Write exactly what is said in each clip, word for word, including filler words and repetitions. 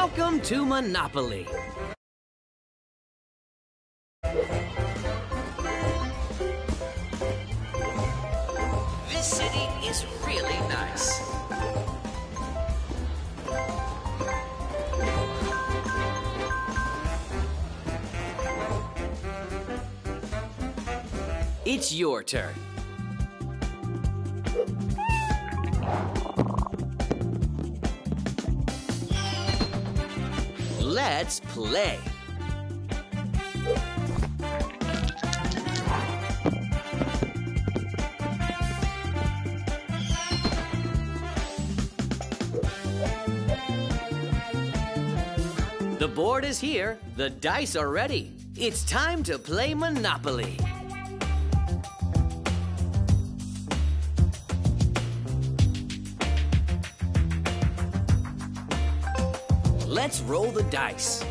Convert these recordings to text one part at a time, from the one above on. Welcome to Monopoly. This city is really nice. It's your turn. Let's play. The board is here, the dice are ready. It's time to play Monopoly. Let's roll the dice.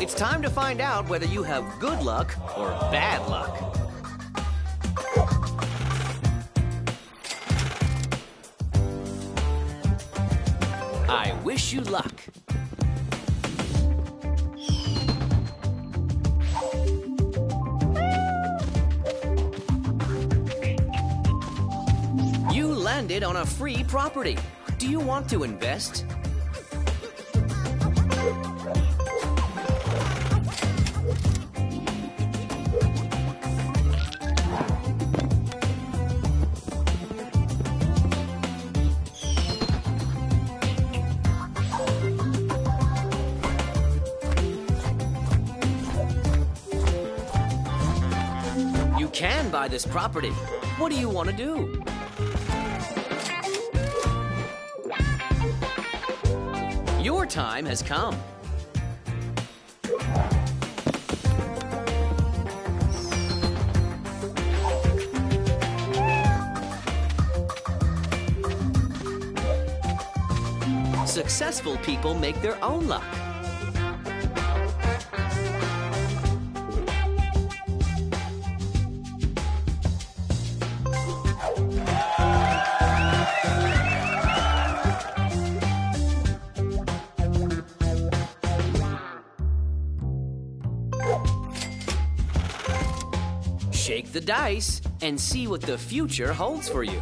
It's time to find out whether you have good luck or bad luck. I wish you luck. Landed on a free property. Do you want to invest? You can buy this property. What do you want to do? Your time has come. Successful people make their own luck. Shake the dice and see what the future holds for you.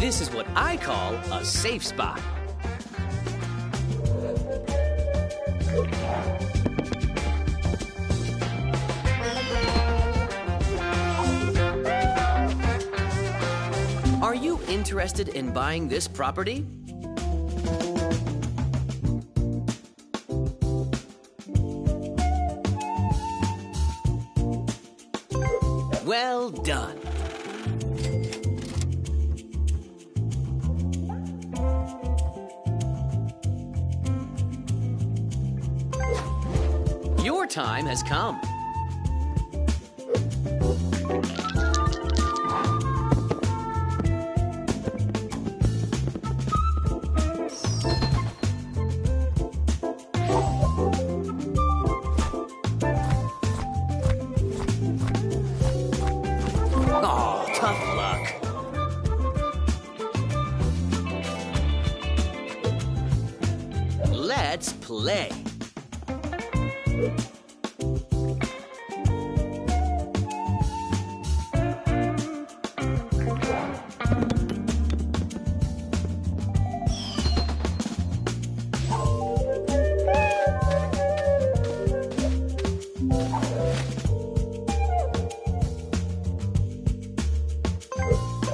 This is what I call a safe spot. Are you interested in buying this property? Well done. Your time has come. Tough luck. Let's play.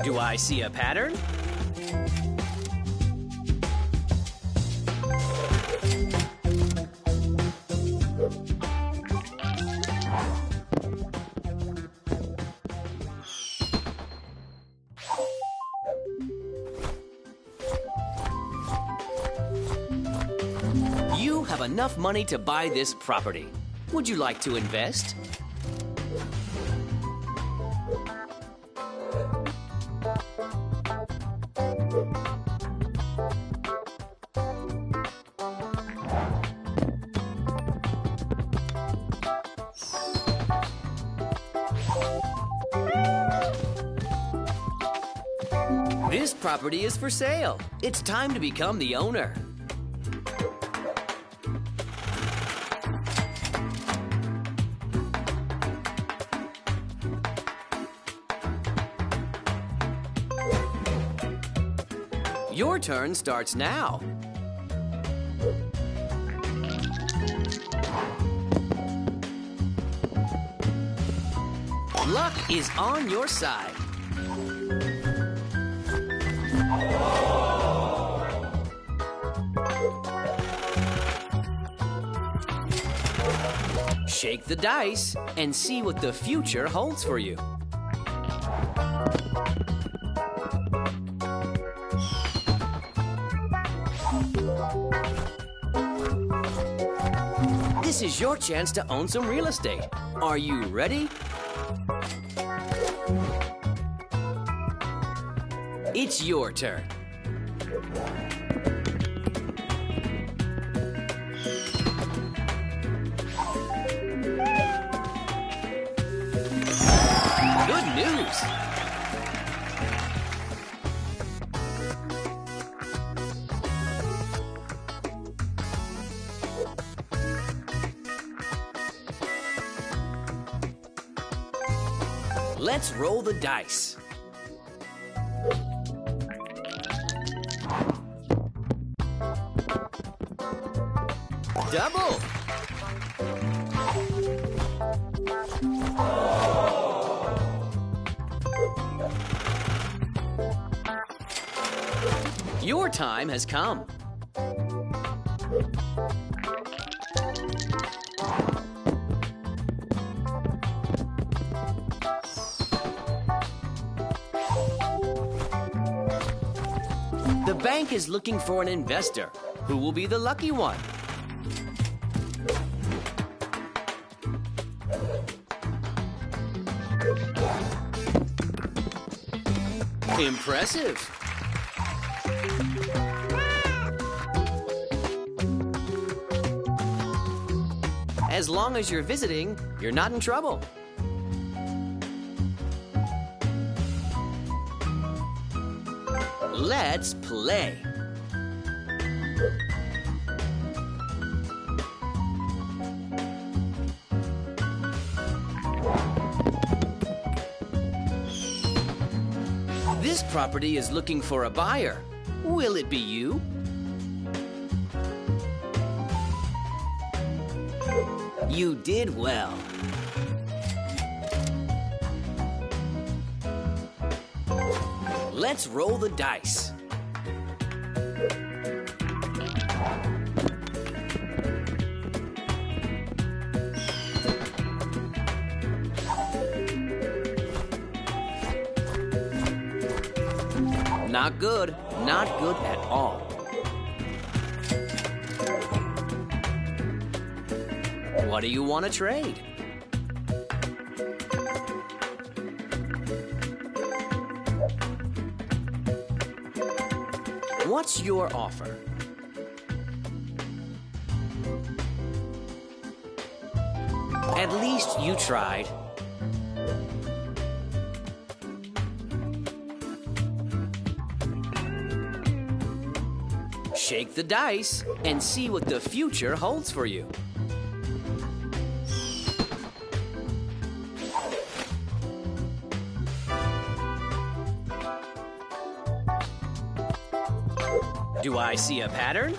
Do I see a pattern? You have enough money to buy this property. Would you like to invest? This property is for sale. It's time to become the owner. Your turn starts now. Luck is on your side. Shake the dice and see what the future holds for you. This is your chance to own some real estate. Are you ready? It's your turn. Good news! Let's roll the dice. Double. Oh. Your time has come. The bank is looking for an investor. Who will be the lucky one? Impressive. As long as you're visiting, you're not in trouble. Let's play. This property is looking for a buyer. Will it be you? You did well. Let's roll the dice. Not good, not good at all. What do you want to trade? What's your offer? At least you tried. Shake the dice and see what the future holds for you. Do I see a pattern?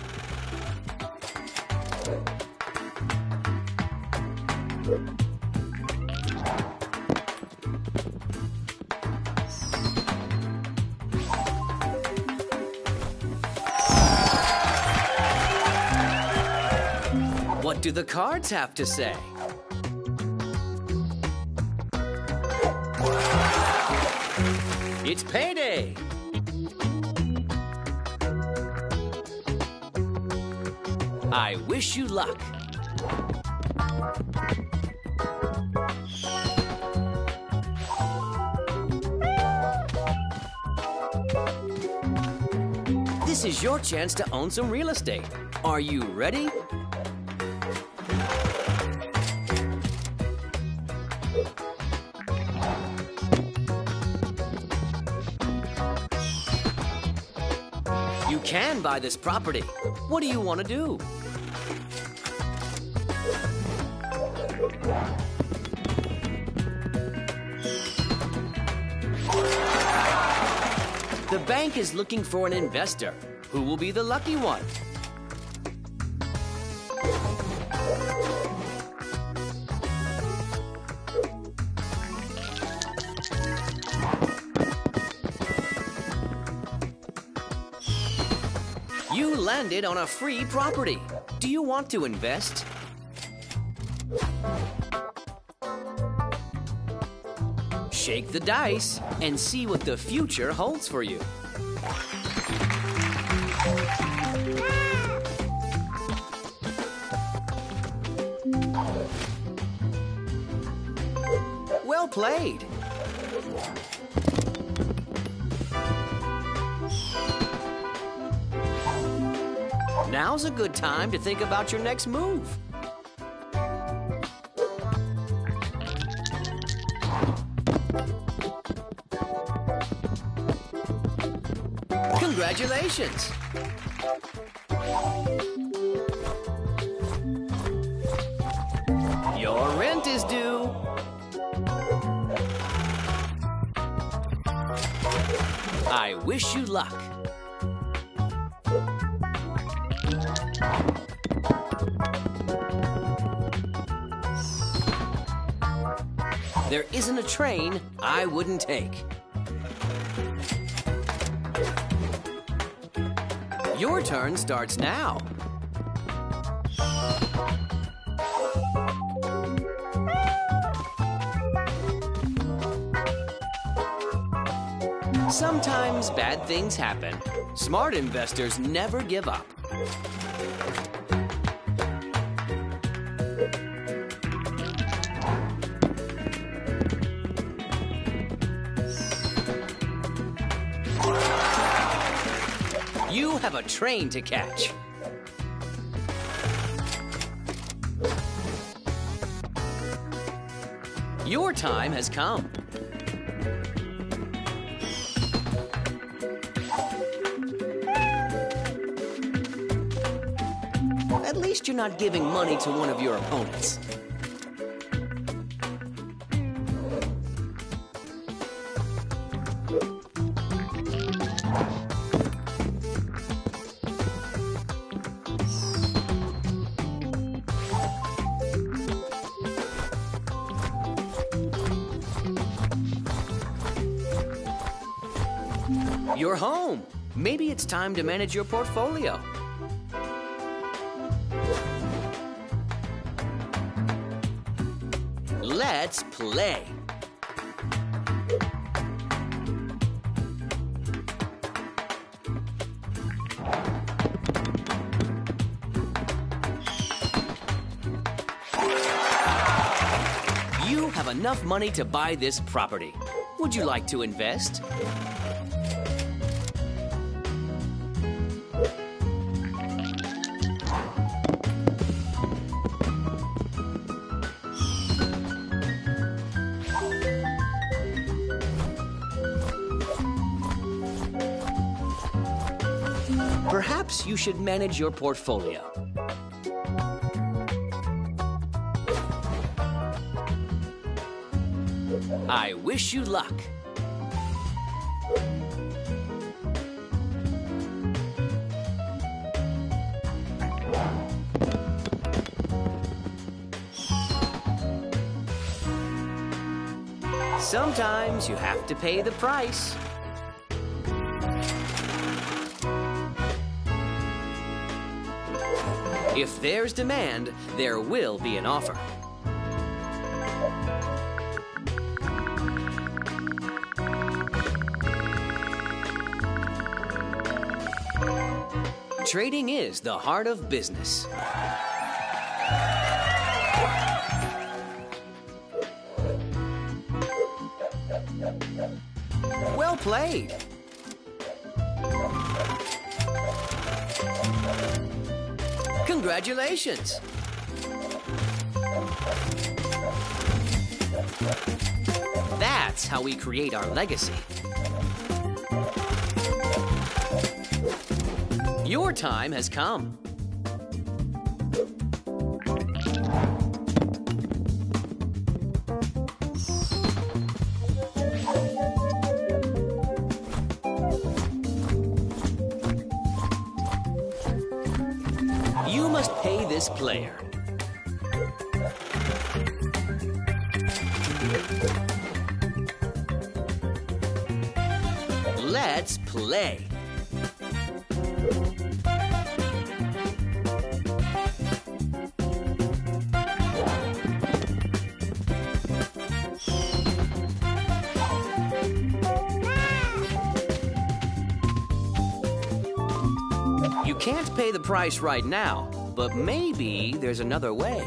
What do the cards have to say? It's payday! I wish you luck. This is your chance to own some real estate. Are you ready? can buy this property. What do you want to do? The bank is looking for an investor. Who will be the lucky one? You landed on a free property. Do you want to invest? Shake the dice and see what the future holds for you. Well played. Now's a good time to think about your next move. Congratulations! Your rent is due. I wish you luck. There isn't a train I wouldn't take. Your turn starts now. Sometimes bad things happen. Smart investors never give up. You have a train to catch. Your time has come. At least you're not giving money to one of your opponents. You're home. Maybe it's time to manage your portfolio. Let's play. You have enough money to buy this property. Would you like to invest? Perhaps you should manage your portfolio. I wish you luck. Sometimes you have to pay the price. If there's demand, there will be an offer. Trading is the heart of business. Well played. Congratulations! That's how we create our legacy. Your time has come. You must pay this player. Let's play. You can't pay the price right now, but maybe there's another way.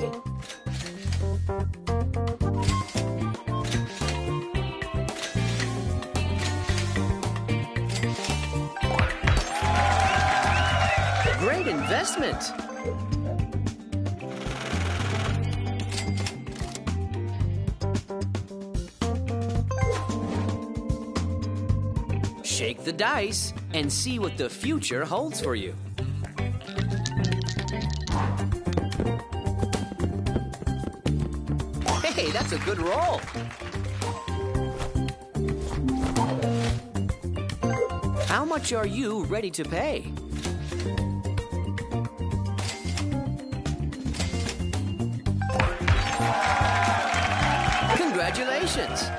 Great investment! Shake the dice and see what the future holds for you. Hey, that's a good roll. How much are you ready to pay? Congratulations!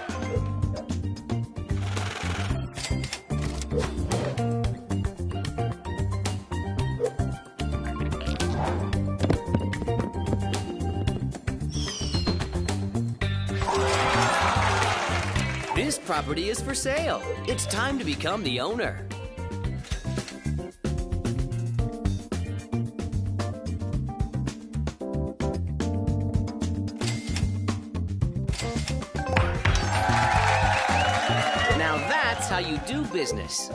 This property is for sale. It's time to become the owner. Now that's how you do business.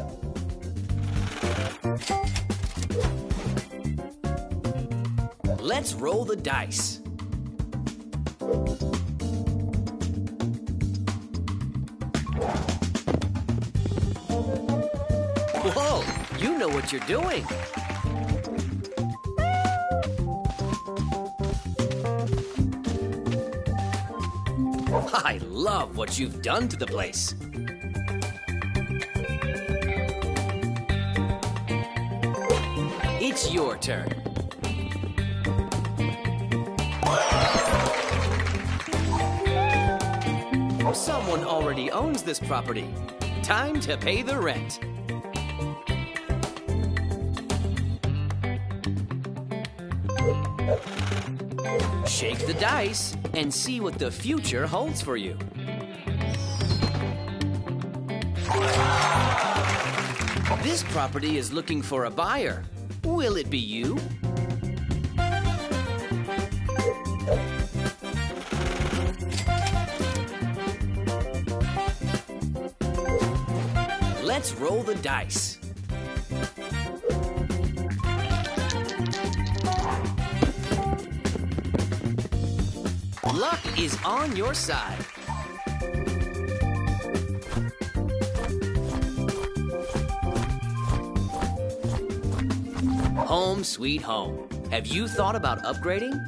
Let's roll the dice. Whoa, you know what you're doing. I love what you've done to the place. It's your turn. Someone already owns this property. Time to pay the rent. Shake the dice and see what the future holds for you. This property is looking for a buyer. Will it be you? Let's roll the dice. Luck is on your side. Home sweet home. Have you thought about upgrading?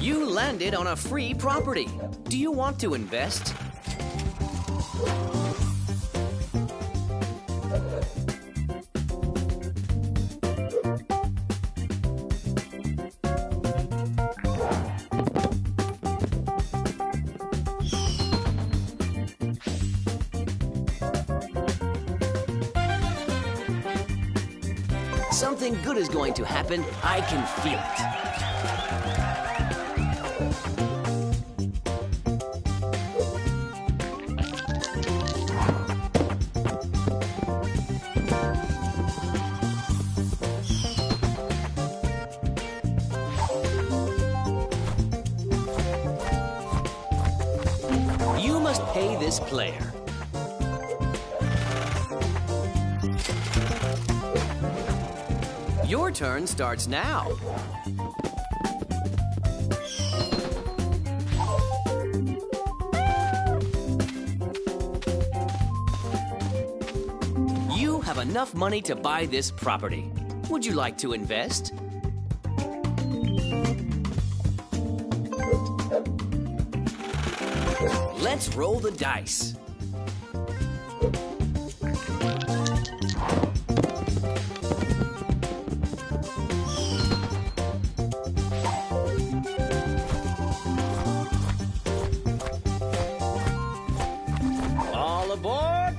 You landed on a free property. Do you want to invest? Something good is going to happen. I can feel it. You must pay this player. Your turn starts now. You have enough money to buy this property. Would you like to invest? Let's roll the dice. All aboard!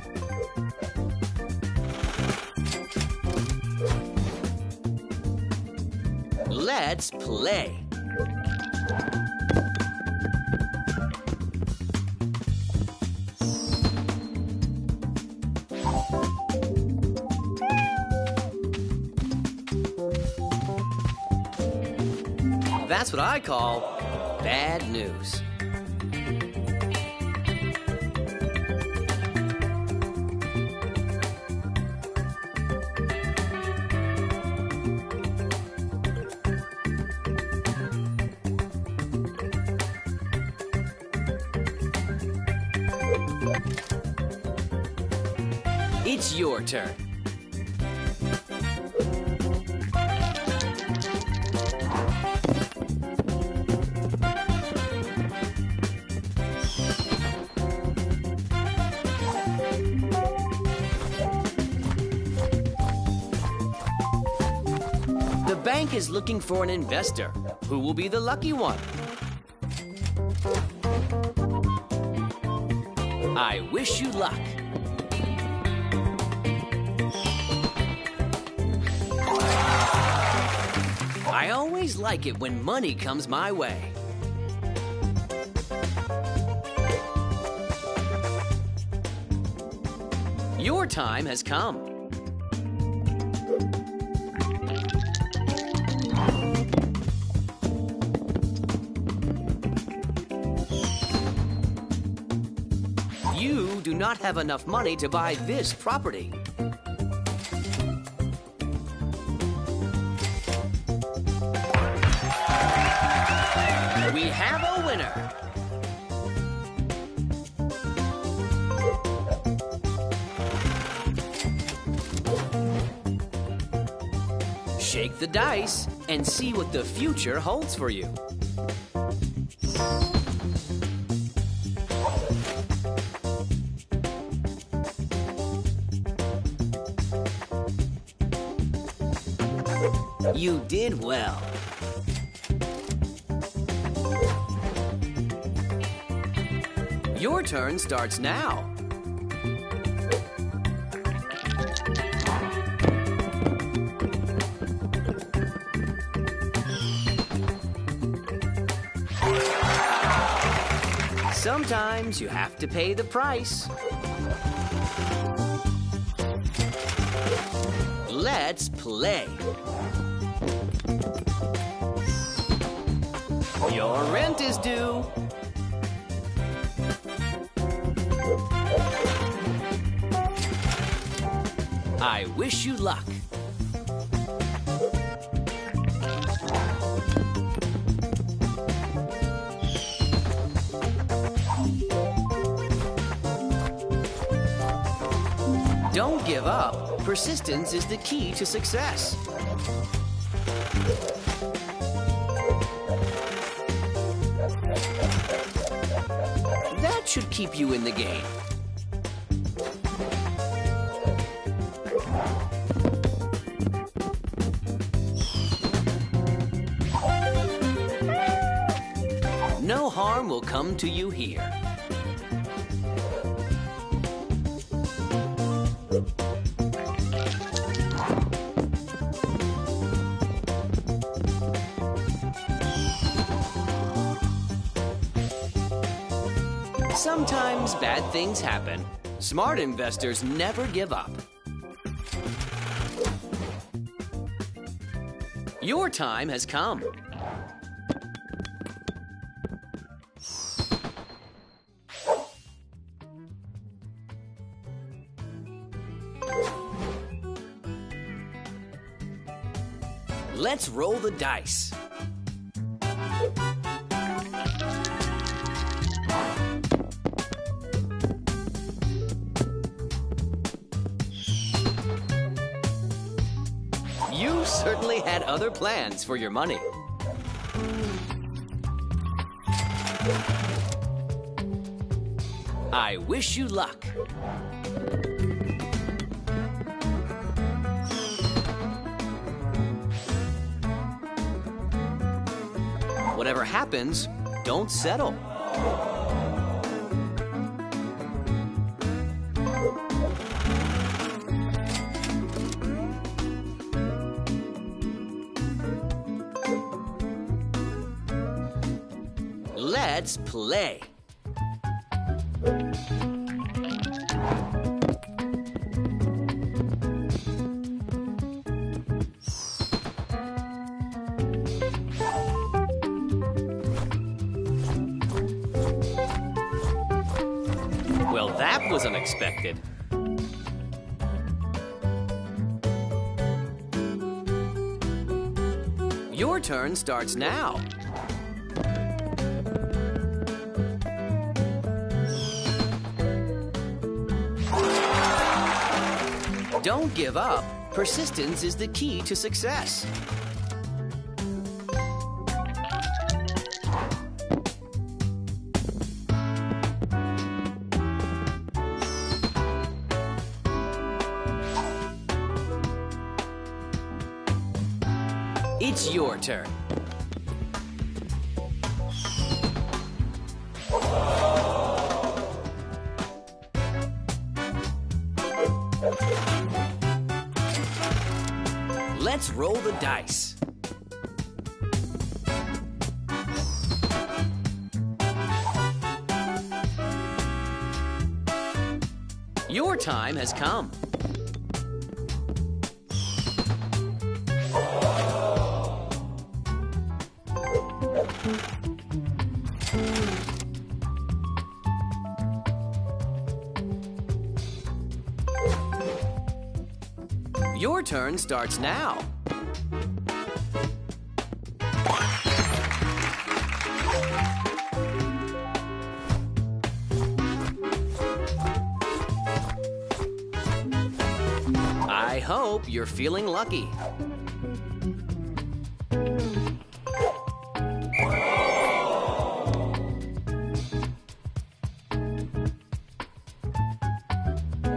Let's play. That's what I call bad news. It's your turn. The bank is looking for an investor. Who will be the lucky one? I wish you luck. I always like it when money comes my way. Your time has come. You do not have enough money to buy this property. We have a winner. Shake the dice and see what the future holds for you. You did well. Your turn starts now. Sometimes you have to pay the price. Let's play. Your rent is due. I wish you luck. Don't give up. Persistence is the key to success. That should keep you in the game. No harm will come to you here. Sometimes bad things happen. Smart investors never give up. Your time has come. Let's roll the dice. You certainly had other plans for your money. I wish you luck. Whatever happens, don't settle. Let's play. Well, that was unexpected. Your turn starts now. Don't give up. Persistence is the key to success. It's your turn. Let's roll the dice. Your time has come. Your turn starts now. I hope you're feeling lucky.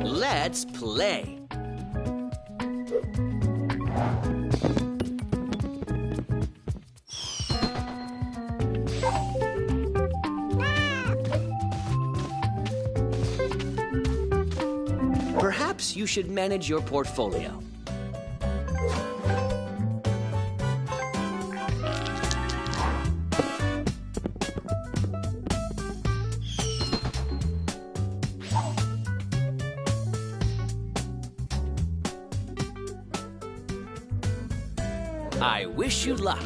Let's play. Perhaps you should manage your portfolio. I wish you luck.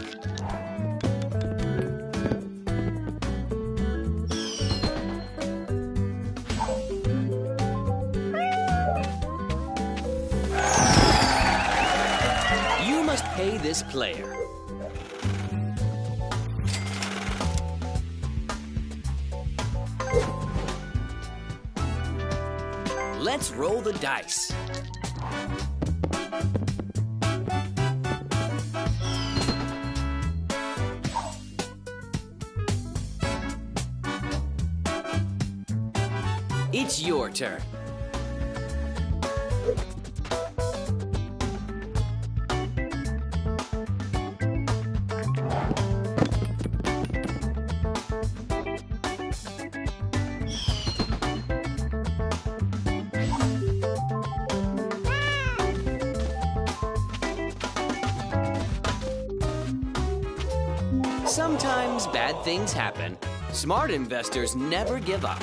You must pay this player. Let's roll the dice. It's your turn. Sometimes bad things happen. Smart investors never give up.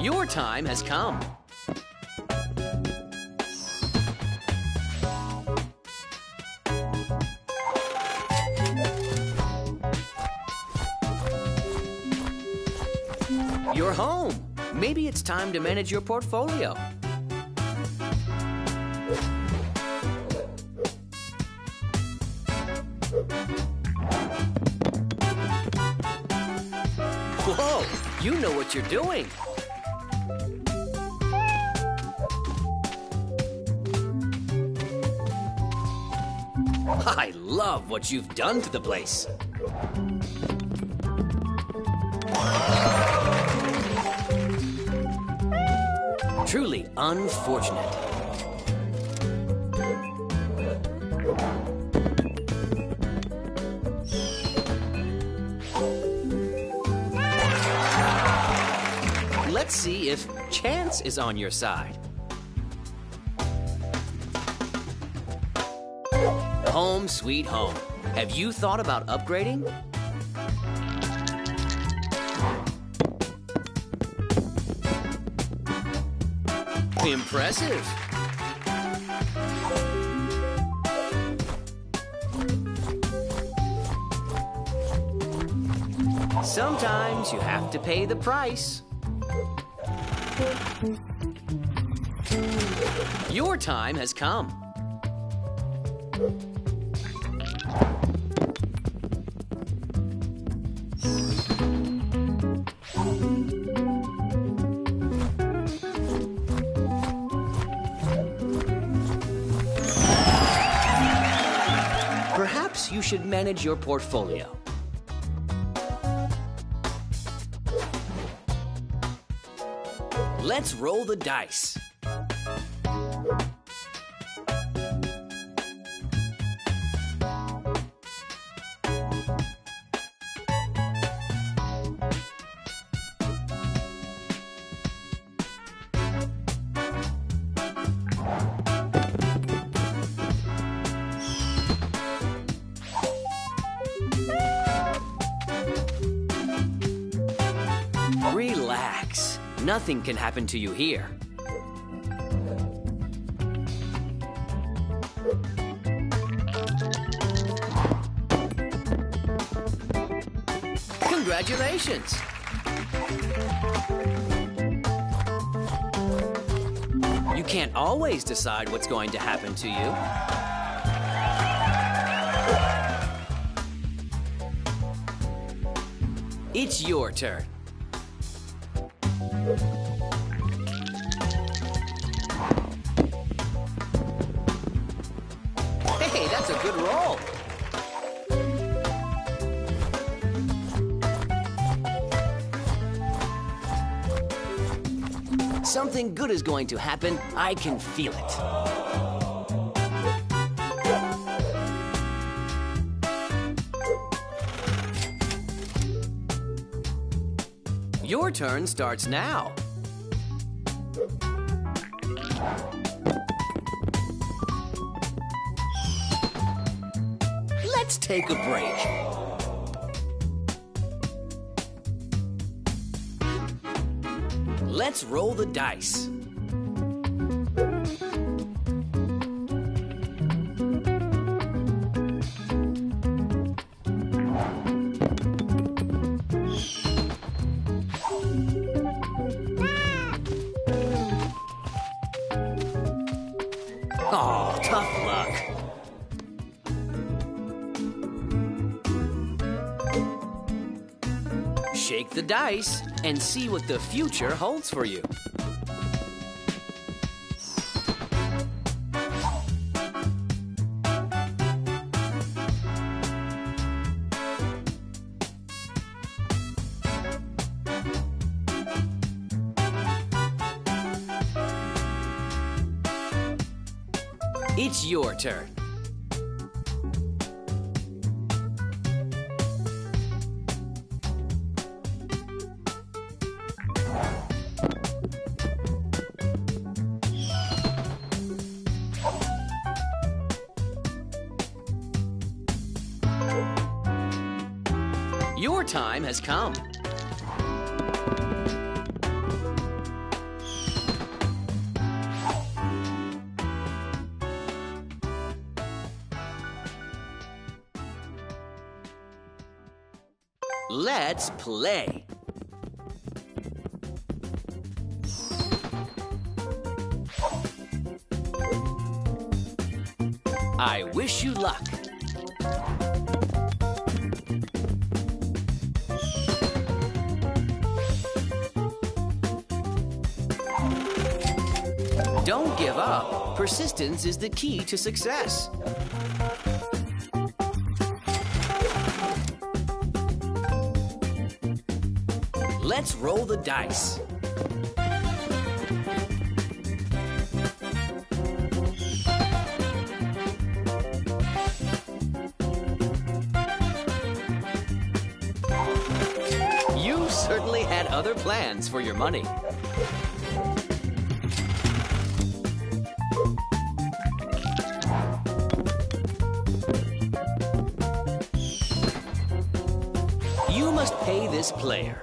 Your time has come. You're home. Maybe it's time to manage your portfolio. Whoa, you know what you're doing. I love what you've done to the place. Truly unfortunate. Let's see if chance is on your side. Home sweet home. Have you thought about upgrading? Impressive. Sometimes you have to pay the price. Your time has come. Perhaps you should manage your portfolio. Let's roll the dice. Relax. Nothing can happen to you here. Congratulations! You can't always decide what's going to happen to you. It's your turn. Hey, that's a good roll. Something good is going to happen. I can feel it. Your turn starts now. Let's take a break. Let's roll the dice. Oh, tough luck. Shake the dice and see what the future holds for you. It's your turn. Your time has come. Let's play. I wish you luck. Don't give up. Persistence is the key to success. Let's roll the dice. You certainly had other plans for your money. You must pay this player.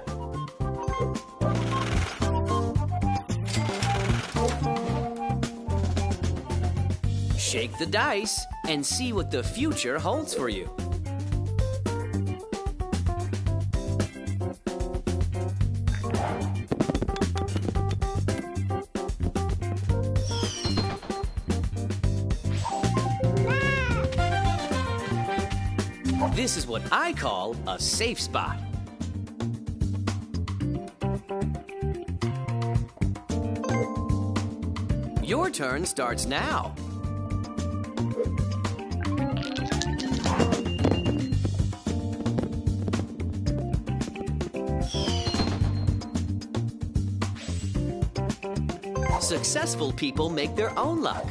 Shake the dice and see what the future holds for you. This is what I call a safe spot. Your turn starts now. Successful people make their own luck.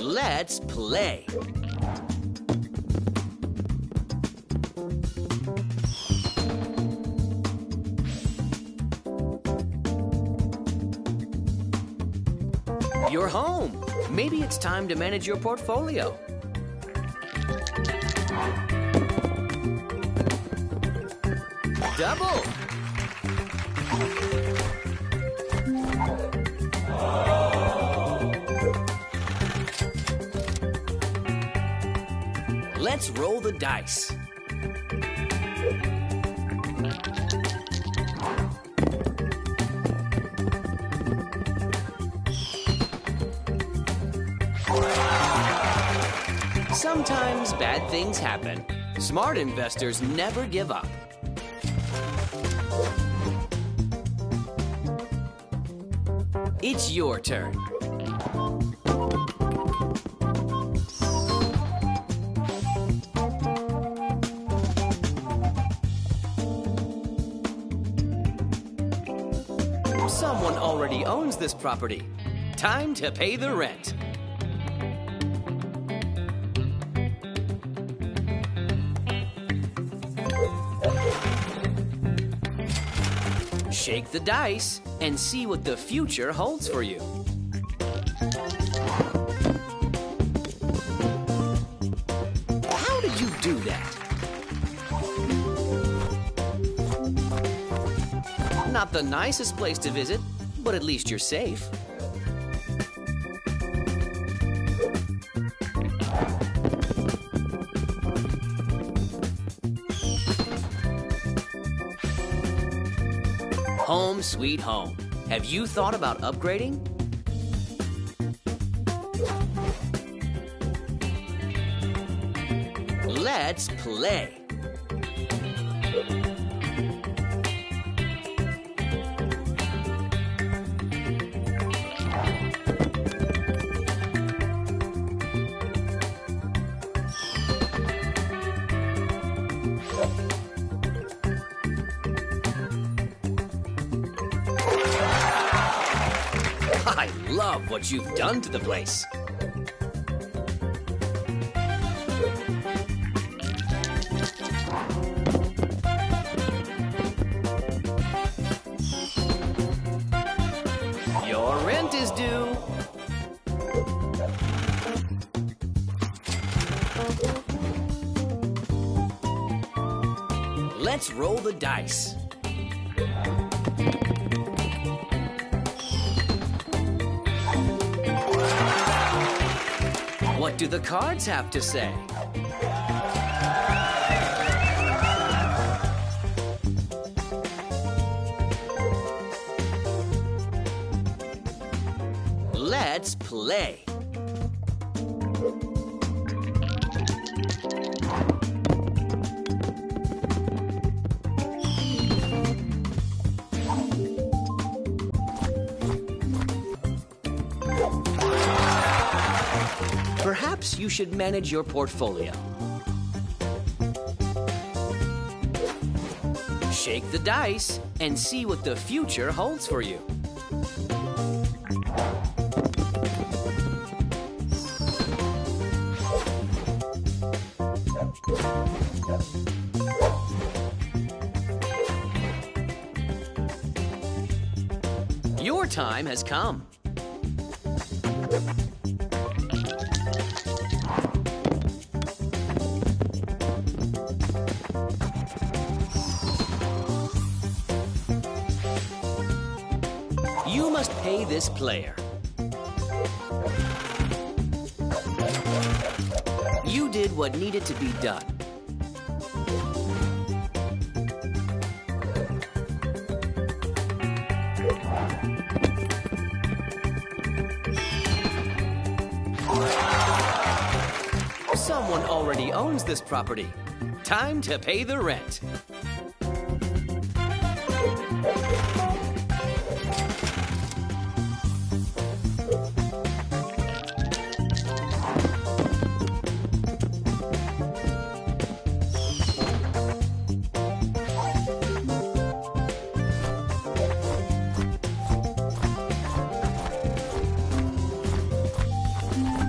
Let's play. You're home. Maybe it's time to manage your portfolio. Double. Oh. Let's roll the dice. Sometimes bad things happen. Smart investors never give up. It's your turn. Someone already owns this property. Time to pay the rent. Shake the dice and see what the future holds for you. How did you do that? Not the nicest place to visit, but at least you're safe. Home sweet home. Have you thought about upgrading? Let's play. I love what you've done to the place. Your rent is due. Let's roll the dice. What do the cards have to say? play. Perhaps you should manage your portfolio. Shake the dice and see what the future holds for you. Your time has come. You must pay this player. You did what needed to be done. Someone already owns this property. Time to pay the rent.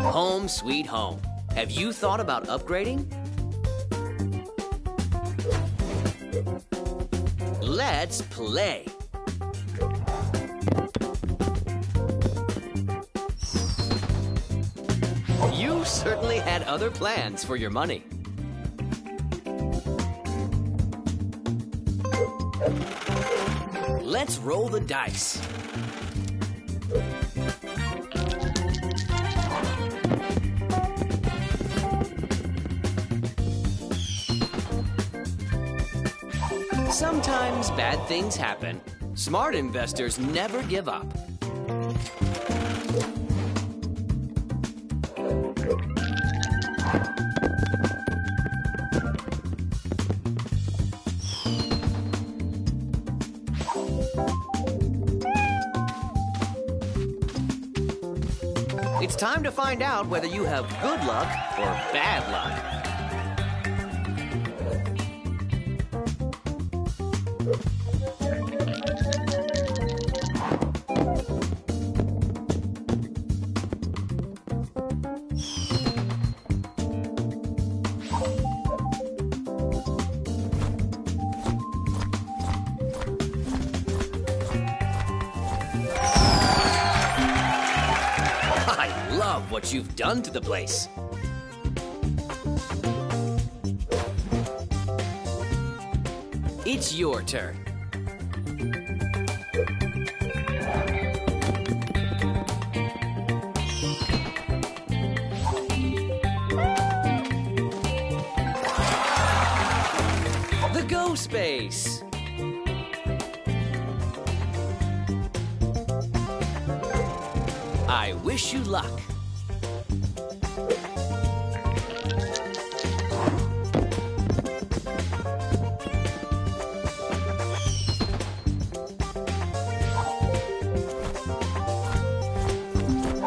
Home sweet home. Have you thought about upgrading? Let's play. You certainly had other plans for your money. Let's roll the dice. Sometimes bad things happen. Smart investors never give up. It's time to find out whether you have good luck or bad luck. What you've done to the place. It's your turn. The go space. I wish you luck.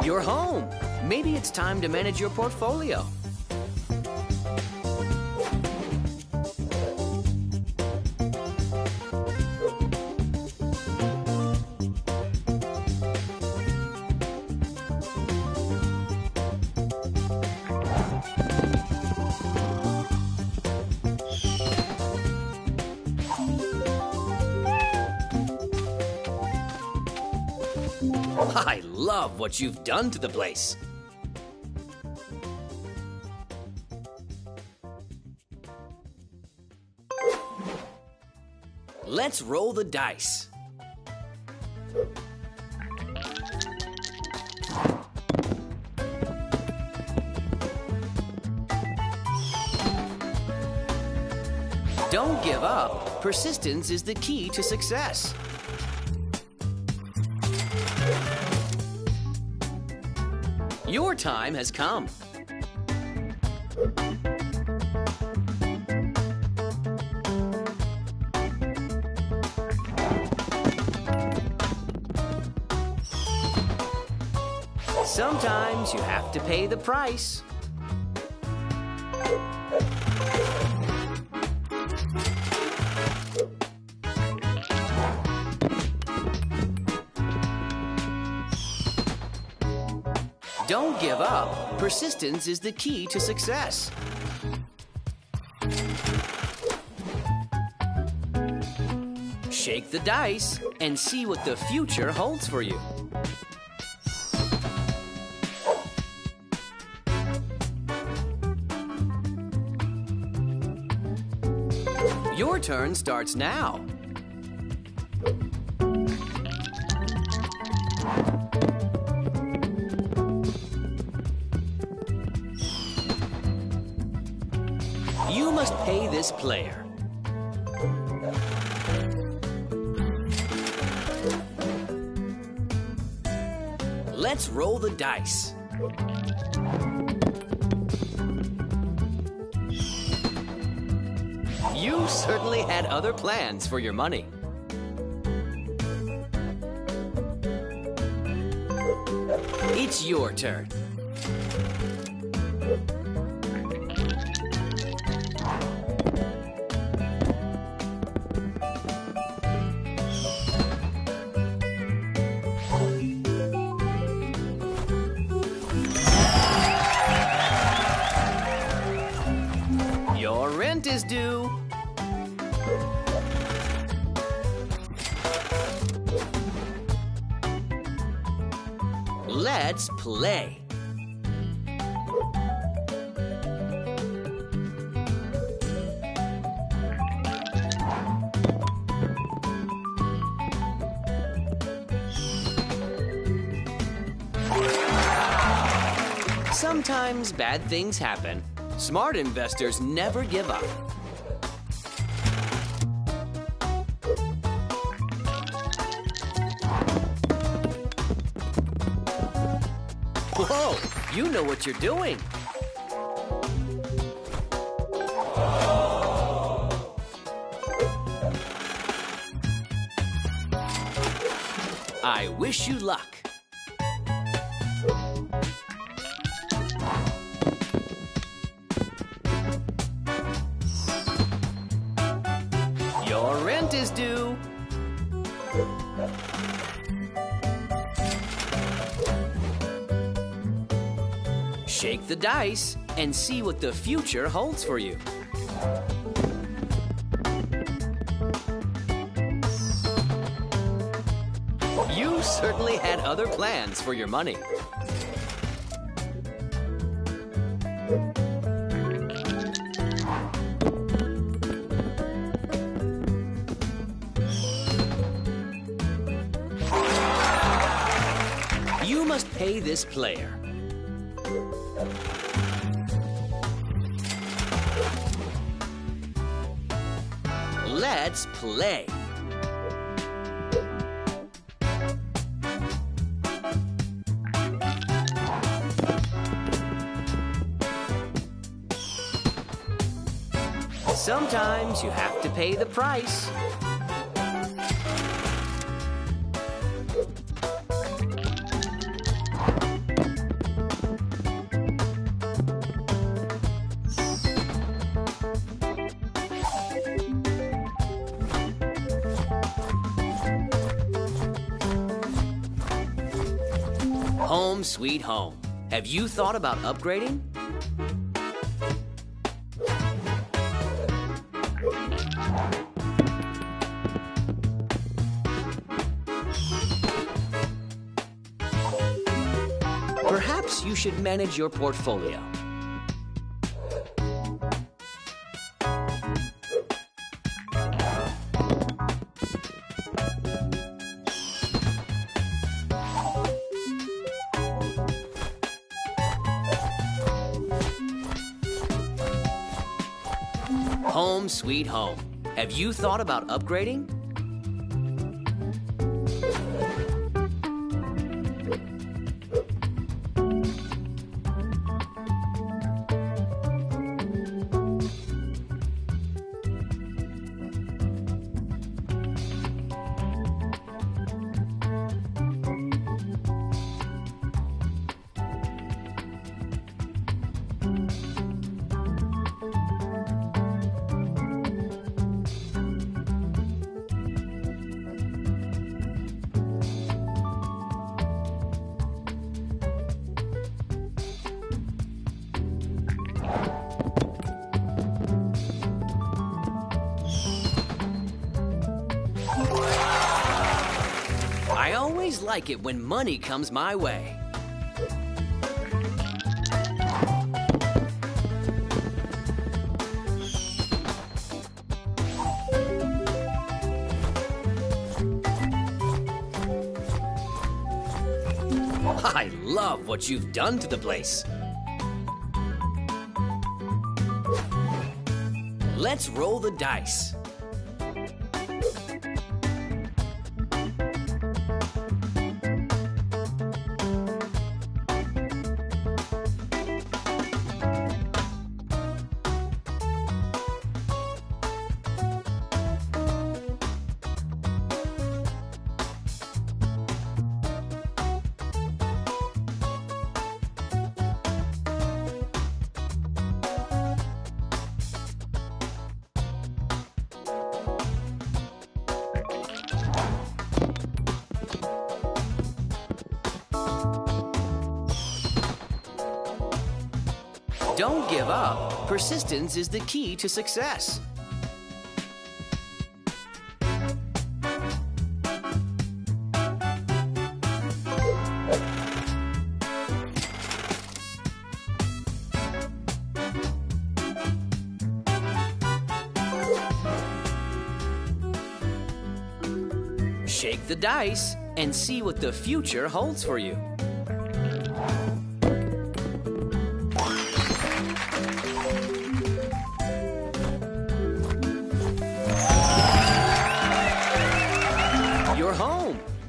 You're home. Maybe it's time to manage your portfolio. I love what you've done to the place. Let's roll the dice. Don't give up. Persistence is the key to success. time has come. Sometimes you have to pay the price. Don't give up. Persistence is the key to success. Shake the dice and see what the future holds for you. Your turn starts now. You must pay this player. Let's roll the dice. You certainly had other plans for your money. It's your turn. Your rent is due. Let's play. Sometimes bad things happen. Smart investors never give up. Whoa, you know what you're doing. I wish you luck. Your rent is due. Shake the dice and see what the future holds for you. You certainly had other plans for your money. You must pay this player. Let's play. Sometimes you have to pay the price. Home sweet home. Have you thought about upgrading? Perhaps you should manage your portfolio. Home sweet home. Have you thought about upgrading? always like it when money comes my way. I love what you've done to the place. Let's roll the dice. Don't give up. Persistence is the key to success. Shake the dice and see what the future holds for you.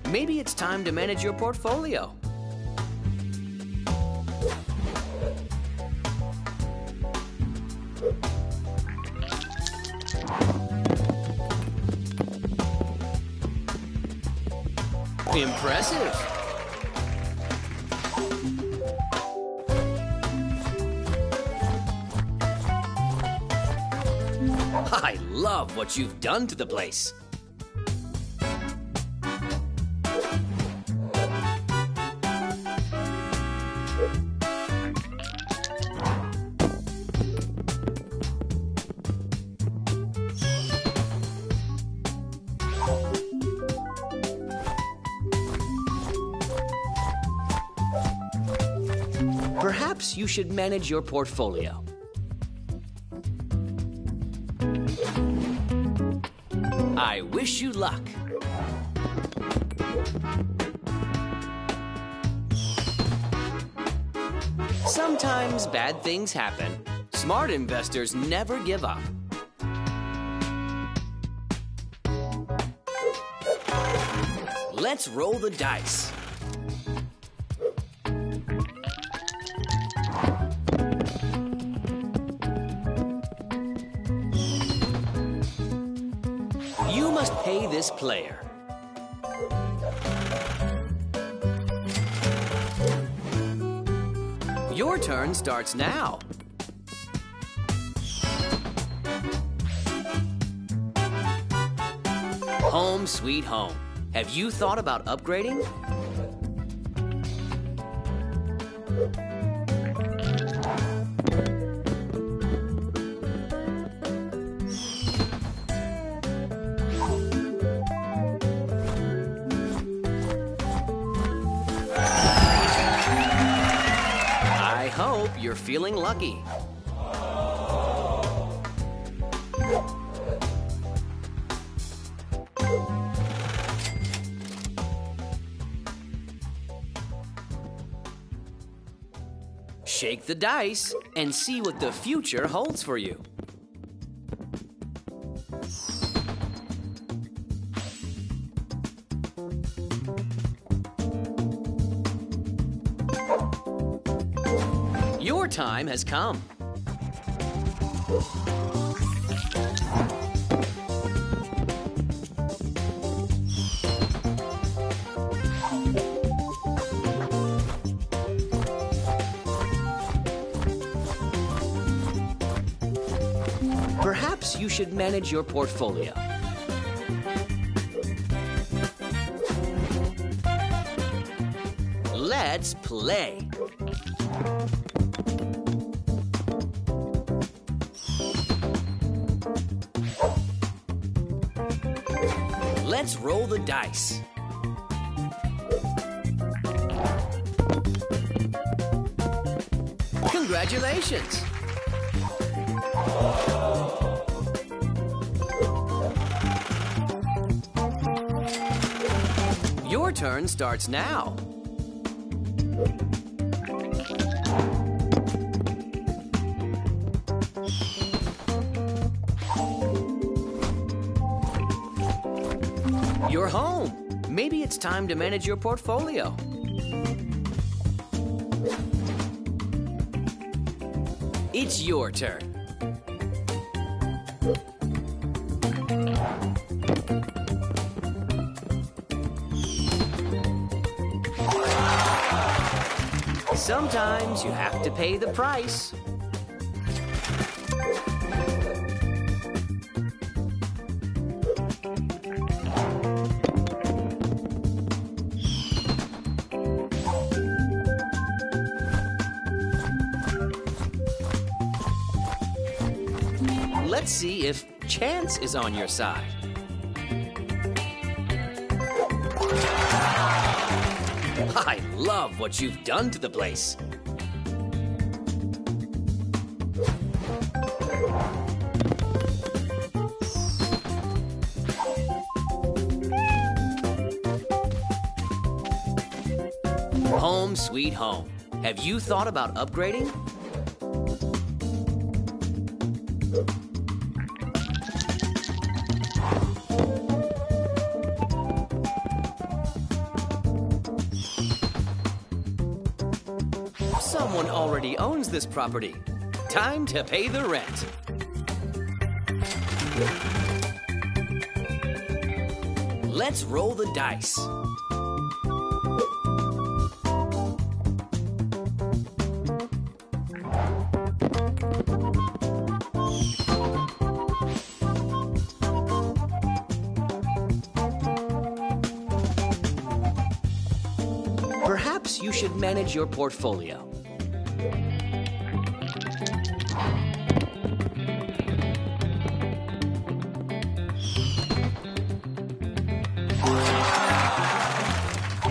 Maybe it's time to manage your portfolio. Impressive! I love what you've done to the place. Perhaps you should manage your portfolio. I wish you luck. Sometimes bad things happen. Smart investors never give up. Let's roll the dice. You must pay this player. Your turn starts now. Home sweet home. Have you thought about upgrading? Hope you're feeling lucky. Shake the dice and see what the future holds for you. Your time has come. Perhaps you should manage your portfolio. Let's play. Let's roll the dice. Congratulations. Your turn starts now. You're home. Maybe it's time to manage your portfolio. It's your turn. Sometimes you have to pay the price. Let's see if chance is on your side. I love what you've done to the place. Home sweet home. Have you thought about upgrading? Someone already owns this property. Time to pay the rent. Let's roll the dice. Perhaps you should manage your portfolio.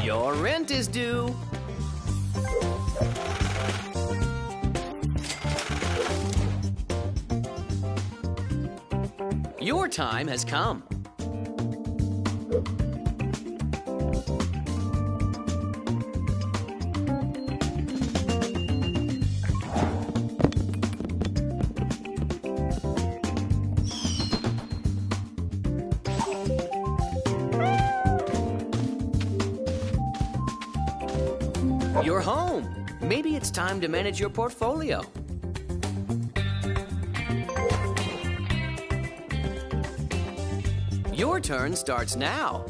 Your rent is due. Your time has come. You're home. Maybe it's time to manage your portfolio. Your turn starts now.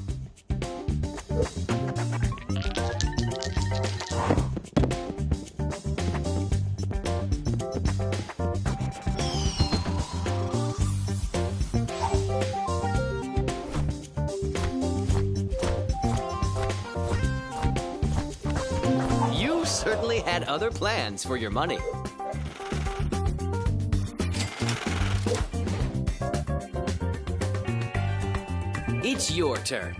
Certainly had other plans for your money. It's your turn.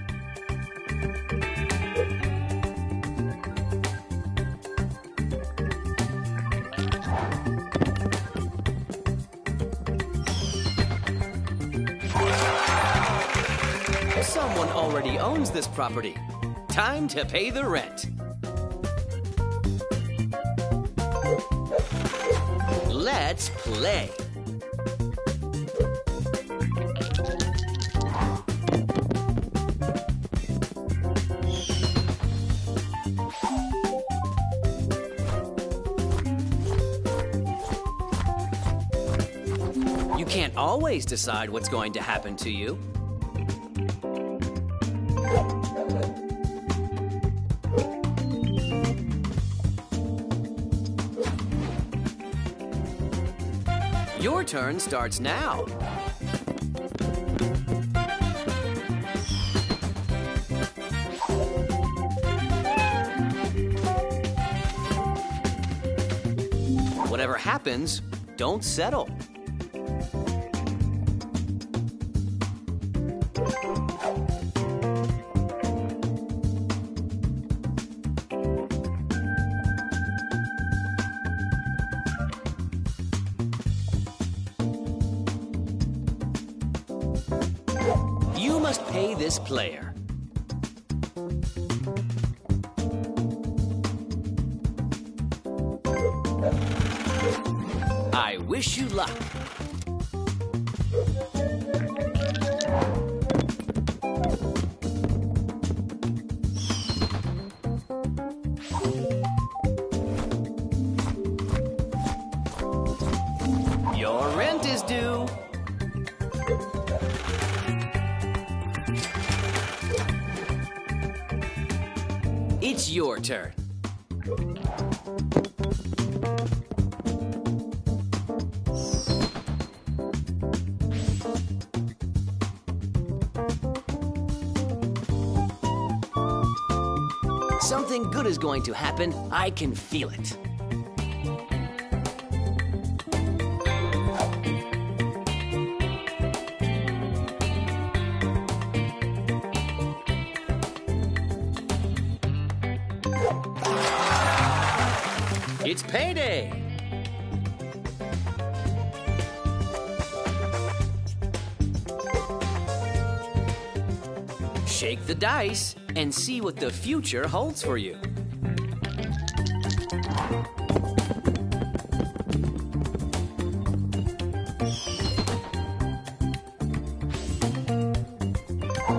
Someone already owns this property. Time to pay the rent. Let's play. You can't always decide what's going to happen to you. Your turn starts now. Whatever happens, don't settle. must pay this player. I wish you luck. Your rent is due. It's your turn. Something good is going to happen. I can feel it. It's payday. Shake the dice and see what the future holds for you.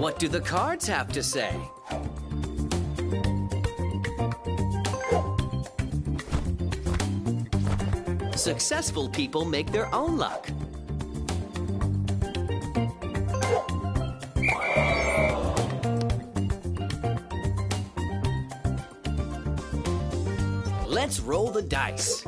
What do the cards have to say? Successful people make their own luck. Let's roll the dice.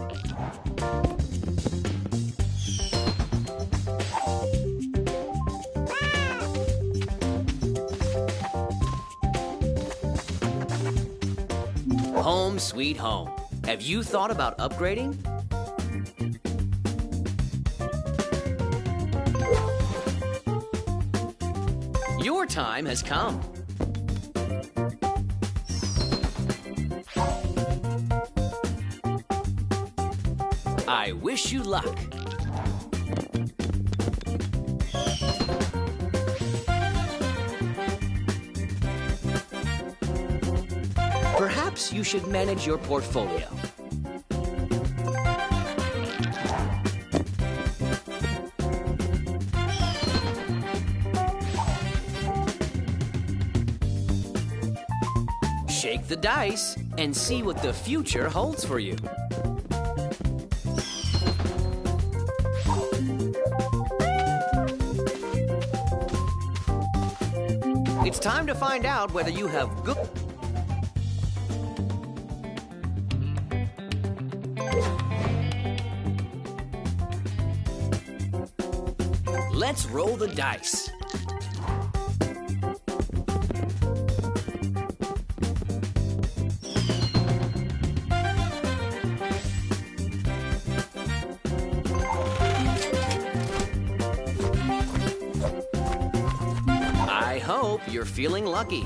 Home sweet home. Have you thought about upgrading? Your time has come. I wish you luck. Perhaps you should manage your portfolio. Shake the dice and see what the future holds for you. It's time to find out whether you have good... Let's roll the dice. Hope you're feeling lucky.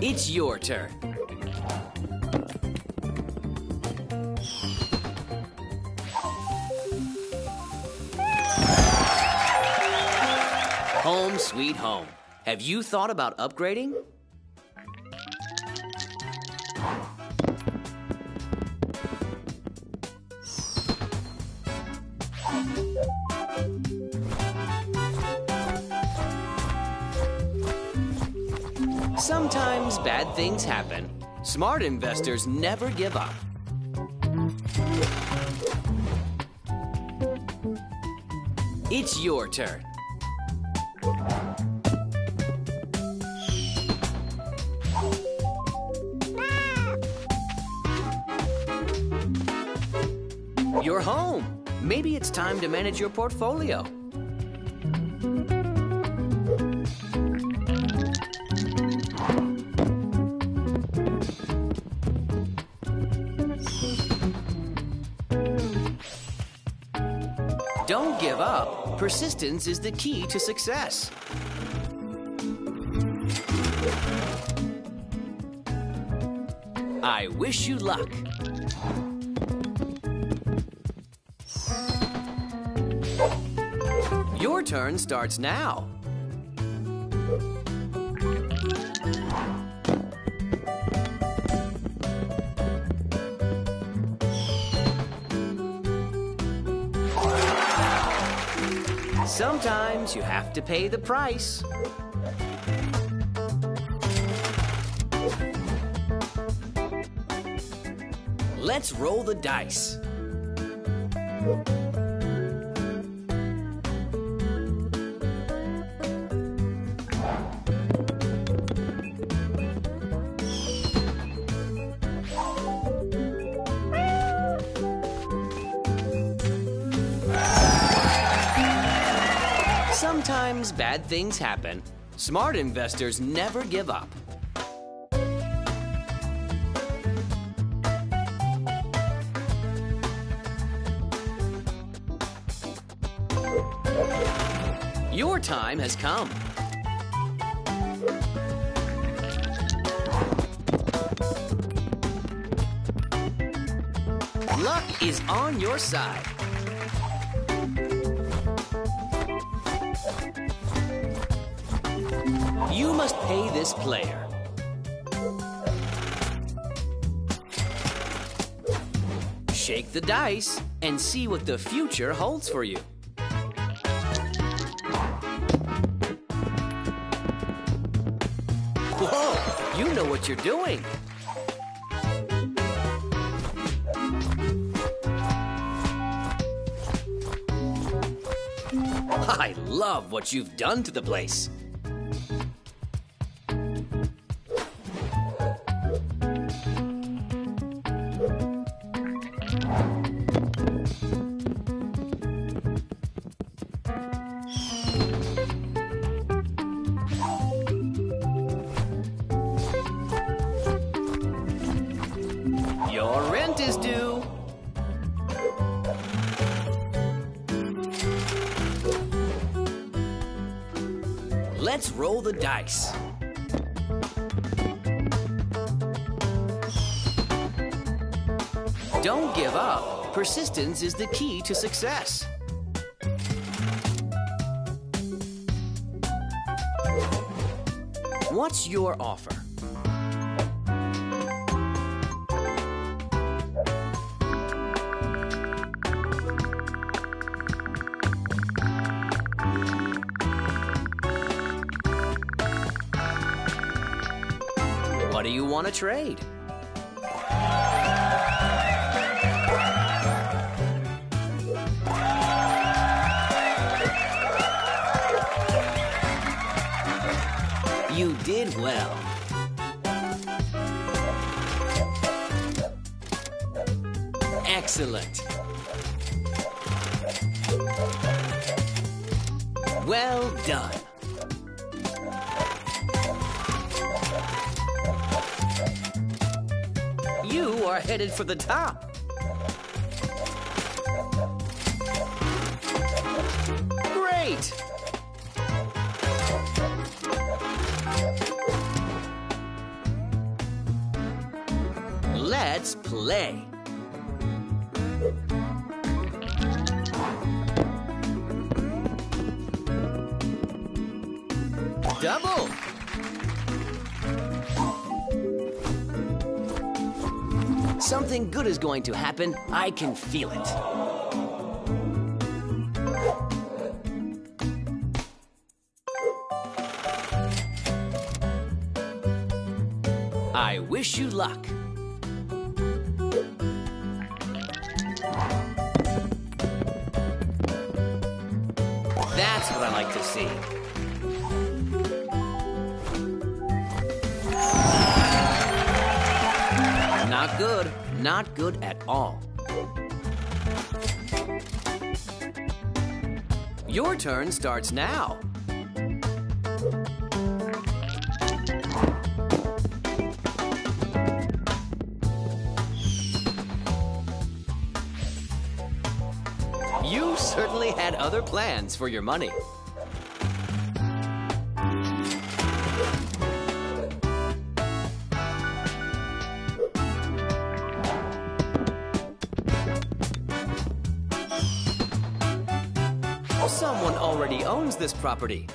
It's your turn. Home sweet home. Have you thought about upgrading? Sometimes bad things happen. Smart investors never give up. It's your turn. You're home. Maybe it's time to manage your portfolio. Don't give up. Persistence is the key to success. I wish you luck. Your turn starts now. Sometimes you have to pay the price. Let's roll the dice. Sometimes bad things happen. Smart investors never give up. Your time has come. Luck is on your side. You must pay this player. Shake the dice and see what the future holds for you. Whoa, you know what you're doing. I love what you've done to the place. Your rent is due. Let's roll the dice. Don't give up. Persistence is the key to success. What's your offer? What do you want to trade? You did well. Excellent. Well done. You are headed for the top. Great! Let's play. Double. Something good is going to happen. I can feel it. I wish you luck. That's what I like to see. Not good. Not good at all. Your turn starts now. You certainly had other plans for your money. Someone already owns this property.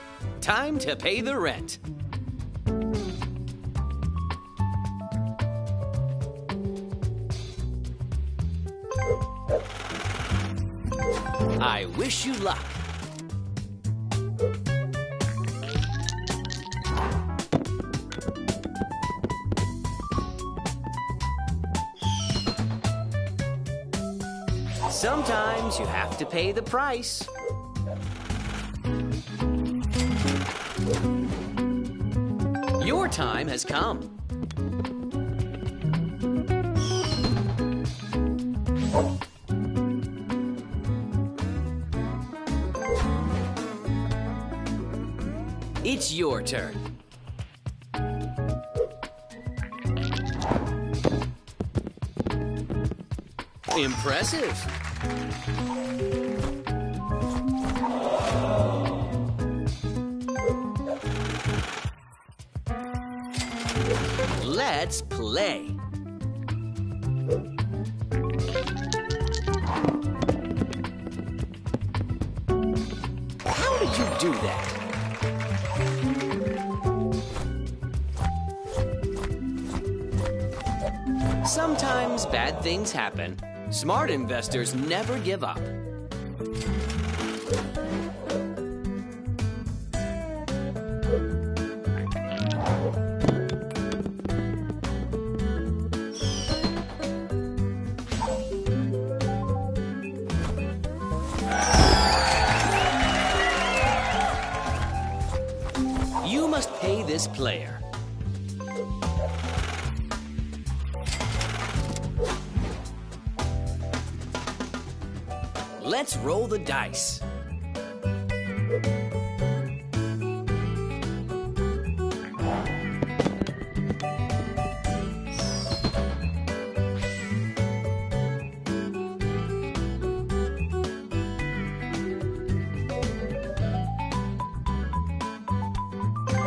Time to pay the rent. I wish you luck. Sometimes you have to pay the price. Your time has come. It's your turn. Impressive. Let's play. How did you do that? Sometimes bad things happen. Smart investors never give up. You must pay this player. Let's roll the dice.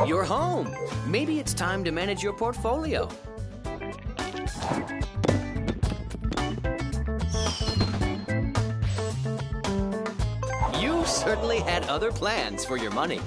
You're home. Maybe it's time to manage your portfolio. Certainly had other plans for your money.